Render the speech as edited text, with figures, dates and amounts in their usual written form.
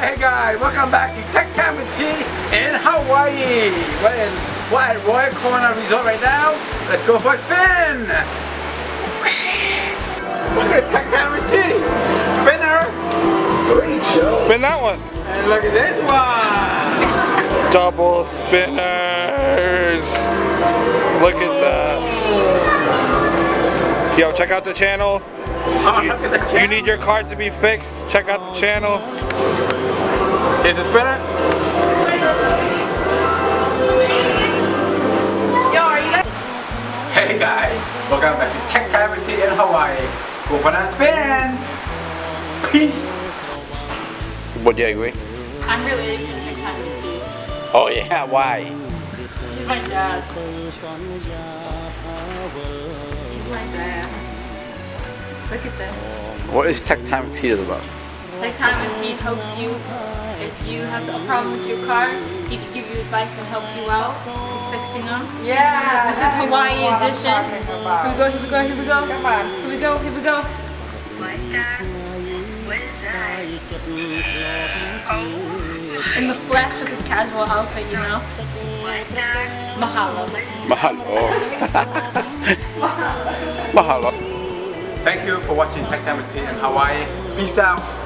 Hey guys, welcome back to Tech Time with T in Hawaii. We're at Royal Corner Resort right now. Let's go for a spin. Look at Tech Time with T. Spinner. Great show. Spin that one. And look at this one. Double spinners. Look at that. Yo, check out the channel. You need your card to be fixed, check out the channel. Is it spinner? Hey guys, welcome back to Tech Time with T in Hawaii. Go for that spin! Peace! What do you agree? I'm related to Tech Time with T. Oh yeah, why? He's my dad. He's my dad. Look at this. What is Tech Time with T about? Tech Time with T helps you if you have a problem with your car. He can give you advice and help you out with fixing them. Yeah. This is Hawaii edition. Here we go. Here we go. Here we go. Come on. Here we go. Here we go. In the flesh with his casual outfit, you know. Mahalo. Mahalo. Mahalo. Thank you for watching Tech Time with T in Hawaii. Peace out.